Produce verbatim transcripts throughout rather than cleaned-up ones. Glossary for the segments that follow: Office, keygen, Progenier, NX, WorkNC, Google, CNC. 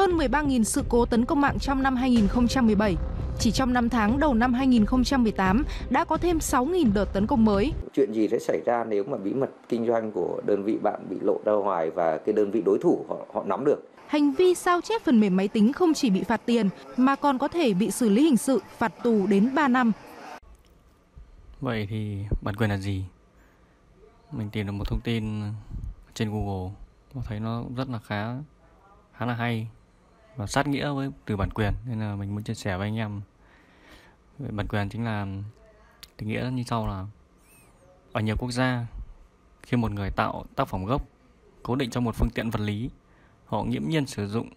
hơn mười ba nghìn sự cố tấn công mạng trong năm hai nghìn không trăm mười bảy. Chỉ trong năm tháng đầu năm hai nghìn không trăm mười tám đã có thêm sáu nghìn đợt tấn công mới. Chuyện gì sẽ xảy ra nếu mà bí mật kinh doanh của đơn vị bạn bị lộ ra ngoài và cái đơn vị đối thủ họ, họ nắm được? Hành vi sao chép phần mềm máy tính không chỉ bị phạt tiền mà còn có thể bị xử lý hình sự, phạt tù đến ba năm. Vậy thì bản quyền là gì? Mình tìm được một thông tin trên Google, có thấy nó rất là khá, khá là hay và sát nghĩa với từ bản quyền, nên là mình muốn chia sẻ với anh em. Bản quyền chính là định nghĩa như sau là: ở nhiều quốc gia, khi một người tạo tác phẩm gốc cố định trong một phương tiện vật lý, họ nghiễm nhiên sử dụng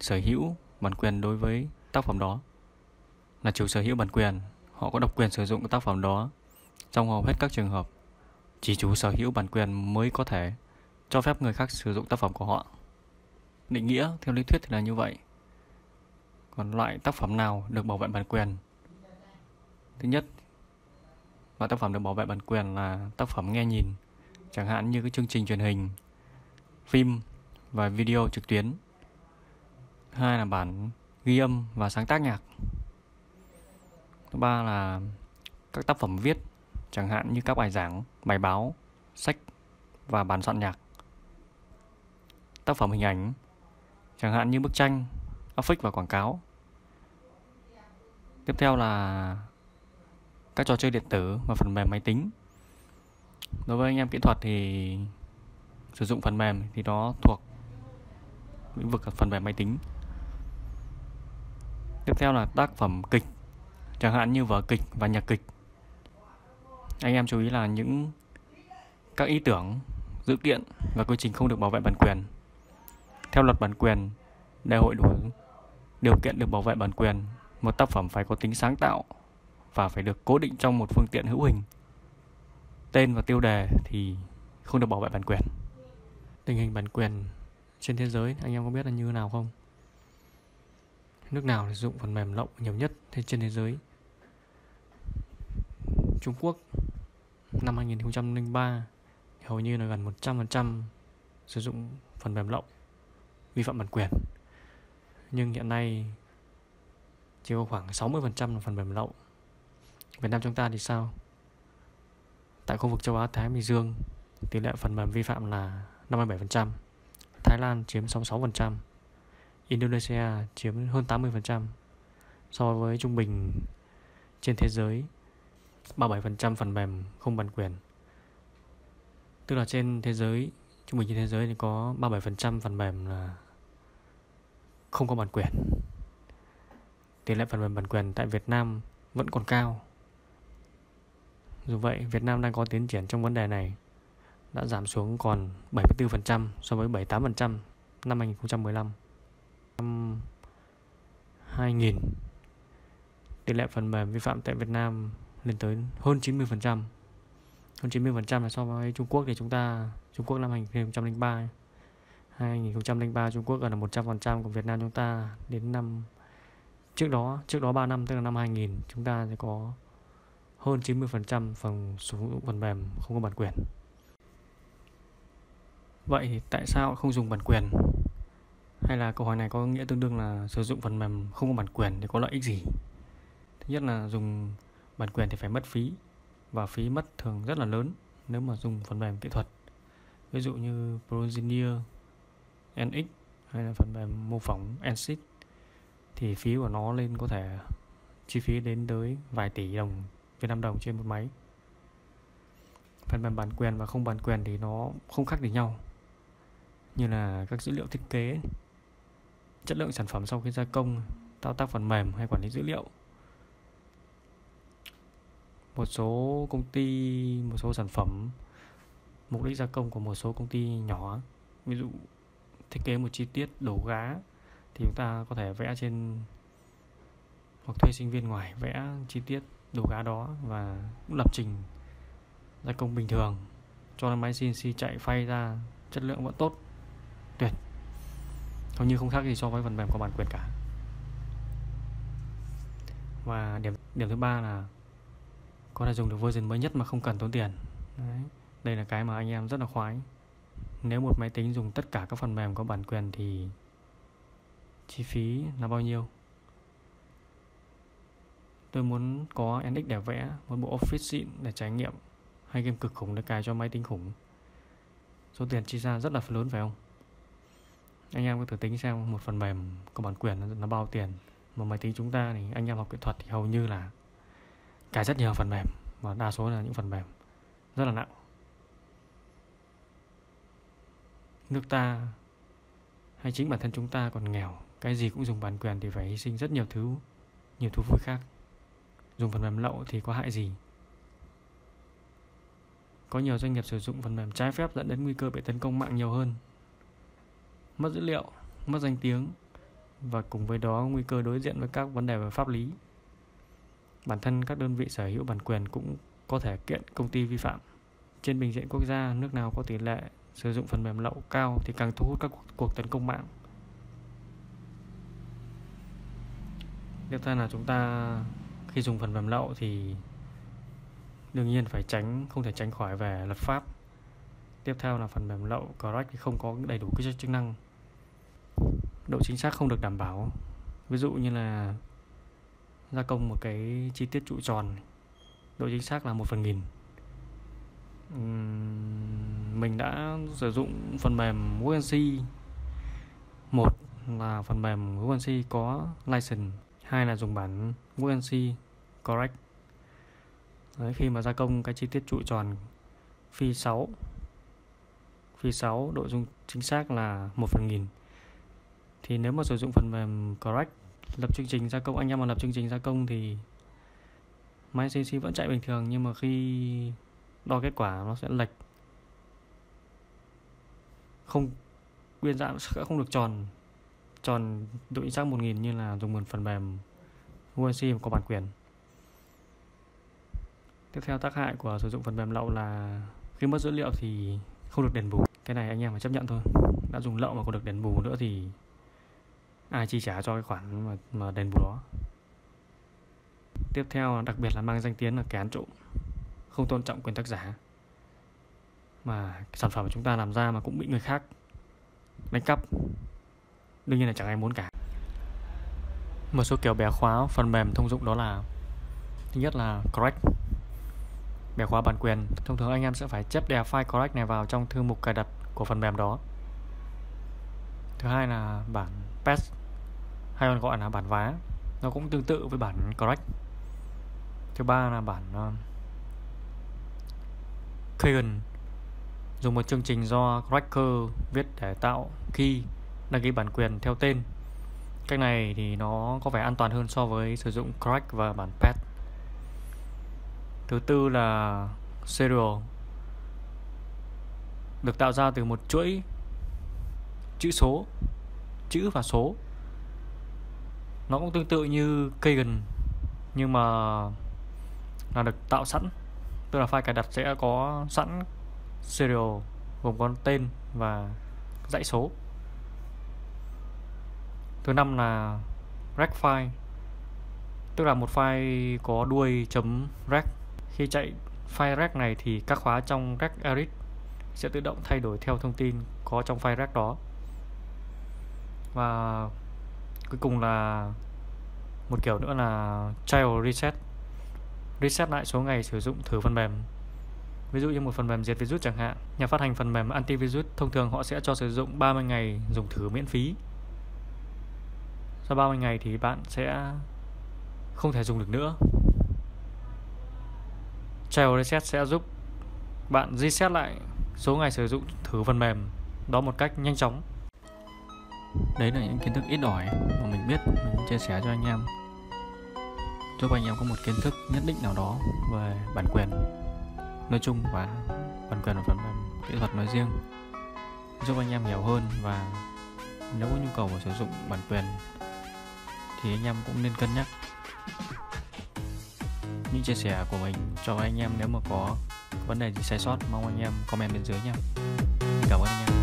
sở hữu bản quyền đối với tác phẩm đó. Là chủ sở hữu bản quyền, họ có độc quyền sử dụng tác phẩm đó. Trong hầu hết các trường hợp, chỉ chủ sở hữu bản quyền mới có thể cho phép người khác sử dụng tác phẩm của họ. Định nghĩa theo lý thuyết thì là như vậy. Còn loại tác phẩm nào được bảo vệ bản quyền? Thứ nhất, loại tác phẩm được bảo vệ bản quyền là tác phẩm nghe nhìn, chẳng hạn như cái chương trình truyền hình, phim và video trực tuyến. Thứ hai là bản ghi âm và sáng tác nhạc. Thứ ba là các tác phẩm viết, chẳng hạn như các bài giảng, bài báo, sách và bản soạn nhạc. Tác phẩm hình ảnh, chẳng hạn như bức tranh, áp phích và quảng cáo. Tiếp theo là các trò chơi điện tử và phần mềm máy tính. Đối với anh em kỹ thuật thì sử dụng phần mềm thì nó thuộc lĩnh vực phần mềm máy tính. Tiếp theo là tác phẩm kịch, chẳng hạn như vở kịch và nhạc kịch. Anh em chú ý là những các ý tưởng, dữ kiện và quy trình không được bảo vệ bản quyền. Theo luật bản quyền, để hội đủ điều kiện được bảo vệ bản quyền, một tác phẩm phải có tính sáng tạo và phải được cố định trong một phương tiện hữu hình. Tên và tiêu đề thì không được bảo vệ bản quyền. Tình hình bản quyền trên thế giới anh em có biết là như thế nào không? Nước nào sử dụng phần mềm lậu nhiều nhất trên thế giới? Trung Quốc năm hai nghìn không trăm lẻ ba hầu như là gần một trăm phần trăm sử dụng phần mềm lậu, vi phạm bản quyền. Nhưng hiện nay chỉ có khoảng sáu mươi phần trăm là phần mềm lậu. Việt Nam chúng ta thì sao? Tại khu vực châu Á Thái Bình Dương, tỷ lệ phần mềm vi phạm là năm mươi bảy phần trăm, Thái Lan chiếm sáu mươi sáu phần trăm, Indonesia chiếm hơn tám mươi phần trăm. So với trung bình trên thế giới ba mươi bảy phần trăm phần mềm không bản quyền. Tức là trên thế giới, trung bình trên thế giới thì có ba mươi bảy phần trăm phần mềm là không có bản quyền. Tỷ lệ phần mềm bản quyền tại Việt Nam vẫn còn cao. Dù vậy, Việt Nam đang có tiến triển trong vấn đề này, đã giảm xuống còn bảy mươi tư phần trăm so với bảy mươi tám phần trăm năm hai nghìn không trăm mười lăm. Năm hai nghìn, tỷ lệ phần mềm vi phạm tại Việt Nam lên tới hơn chín mươi phần trăm. Hơn chín mươi phần trăm là so với Trung Quốc thì chúng ta Trung Quốc năm hai nghìn không trăm lẻ ba. hai nghìn không trăm lẻ ba Trung Quốc gần là một trăm phần trăm, của Việt Nam chúng ta đến năm trước đó, trước đó ba năm, tức là năm hai nghìn, chúng ta sẽ có hơn chín mươi phần trăm phần sử dụng phần mềm không có bản quyền. Vậy thì tại sao không dùng bản quyền? Hay là câu hỏi này có nghĩa tương đương là sử dụng phần mềm không có bản quyền thì có lợi ích gì? Thứ nhất là dùng bản quyền thì phải mất phí, và phí mất thường rất là lớn nếu mà dùng phần mềm kỹ thuật. Ví dụ như Progenier, en ích hay là phần mềm mô phỏng en xê thì phí của nó lên có thể chi phí đến tới vài tỷ đồng Việt Nam đồng trên một máy. Phần mềm bản quyền và không bản quyền thì nó không khác gì nhau, như là các dữ liệu thiết kế, chất lượng sản phẩm sau khi gia công, thao tác phần mềm hay quản lý dữ liệu. Một số công ty, một số sản phẩm, mục đích gia công của một số công ty nhỏ, ví dụ thiết kế một chi tiết đổ gá thì chúng ta có thể vẽ trên hoặc thuê sinh viên ngoài vẽ chi tiết đổ gá đó và cũng lập trình gia công bình thường, cho nên máy xê en xê chạy phay ra chất lượng vẫn tốt, tuyệt, hầu như không khác gì so với phần mềm có bản quyền cả. Và điểm điểm thứ ba là có thể dùng được version mới nhất mà không cần tốn tiền. Đấy, đây là cái mà anh em rất là khoái. Nếu một máy tính dùng tất cả các phần mềm có bản quyền thì chi phí là bao nhiêu. Tôi muốn có en ích để vẽ, một bộ Office xịn để trải nghiệm hay game cực khủng để cài cho máy tính khủng. Số tiền chi ra rất là lớn phải không? Anh em có thử tính xem một phần mềm có bản quyền nó bao tiền. Mà máy tính chúng ta thì anh em học kỹ thuật thì hầu như là cài rất nhiều phần mềm, và đa số là những phần mềm rất là nặng. Nước ta hay chính bản thân chúng ta còn nghèo, cái gì cũng dùng bản quyền thì phải hy sinh rất nhiều thứ, nhiều thú vui khác. Dùng phần mềm lậu thì có hại gì? Có nhiều doanh nghiệp sử dụng phần mềm trái phép dẫn đến nguy cơ bị tấn công mạng nhiều hơn, mất dữ liệu, mất danh tiếng, và cùng với đó nguy cơ đối diện với các vấn đề về pháp lý. Bản thân các đơn vị sở hữu bản quyền cũng có thể kiện công ty vi phạm. Trên bình diện quốc gia, nước nào có tỷ lệ sử dụng phần mềm lậu cao thì càng thu hút các cuộc tấn công mạng. Tiếp theo là chúng ta khi dùng phần mềm lậu thì đương nhiên phải tránh, không thể tránh khỏi về luật pháp. Tiếp theo là phần mềm lậu crack thì không có đầy đủ các chức năng, độ chính xác không được đảm bảo. Ví dụ như là gia công một cái chi tiết trụ tròn, độ chính xác là một phần nghìn. uhm, Mình đã sử dụng phần mềm vê en xê. Một là phần mềm vê en xê có license, hai là dùng bản vê en xê Correct. Đấy, khi mà gia công cái chi tiết trụ tròn phi sáu, phi sáu độ dung chính xác là một phần nghìn. Thì nếu mà sử dụng phần mềm Correct lập chương trình gia công, anh em mà lập chương trình gia công thì máy xê en xê vẫn chạy bình thường, nhưng mà khi đo kết quả nó sẽ lệch, không nguyên dạng sẽ không được tròn tròn độ chính xác một nghìn như là dùng một phần mềm vê en xê có bản quyền. Tiếp theo, tác hại của sử dụng phần mềm lậu là khi mất dữ liệu thì không được đền bù. Cái này anh em phải chấp nhận thôi. Đã dùng lậu mà còn được đền bù nữa thì ai chi trả cho cái khoản mà, mà đền bù đó. Tiếp theo, đặc biệt là mang danh tiếng là kẻ ăn trộm, không tôn trọng quyền tác giả, mà sản phẩm của chúng ta làm ra mà cũng bị người khác đánh cắp, đương nhiên là chẳng ai muốn cả. Một số kiểu bẻ khóa phần mềm thông dụng đó là: thứ nhất là crack, bẻ khóa bản quyền. Thông thường anh em sẽ phải chép đè file crack này vào trong thư mục cài đặt của phần mềm đó. Thứ hai là bản patch, hay còn gọi là bản vá, nó cũng tương tự với bản crack. Thứ ba là bản uh, keygen, dùng một chương trình do cracker viết để tạo key, đăng ký bản quyền theo tên. Cách này thì nó có vẻ an toàn hơn so với sử dụng crack và bản patch. Thứ tư là serial, được tạo ra từ một chuỗi chữ số, chữ và số. Nó cũng tương tự như keygen nhưng mà là được tạo sẵn, tức là file cài đặt sẽ có sẵn serial gồm có tên và dãy số. Thứ năm là rec file, tức là một file có đuôi .rec. Khi chạy file rec này thì các khóa trong rec edit sẽ tự động thay đổi theo thông tin có trong file rec đó. Và cuối cùng là một kiểu nữa là child reset, reset lại số ngày sử dụng thử phần mềm. Ví dụ như một phần mềm diệt virus chẳng hạn, nhà phát hành phần mềm antivirus thông thường họ sẽ cho sử dụng ba mươi ngày dùng thử miễn phí. Sau ba mươi ngày thì bạn sẽ không thể dùng được nữa. Child reset sẽ giúp bạn reset lại số ngày sử dụng thử phần mềm đó một cách nhanh chóng. Đấy là những kiến thức ít ỏi mà mình biết, mình chia sẻ cho anh em, giúp anh em có một kiến thức nhất định nào đó về bản quyền nói chung và bản quyền và phần mềm kỹ thuật nói riêng, giúp anh em hiểu hơn. Và nếu có nhu cầu sử dụng bản quyền thì anh em cũng nên cân nhắc. Những chia sẻ của mình cho anh em, nếu mà có vấn đề gì sai sót mong anh em comment bên dưới nha. Cảm ơn anh em.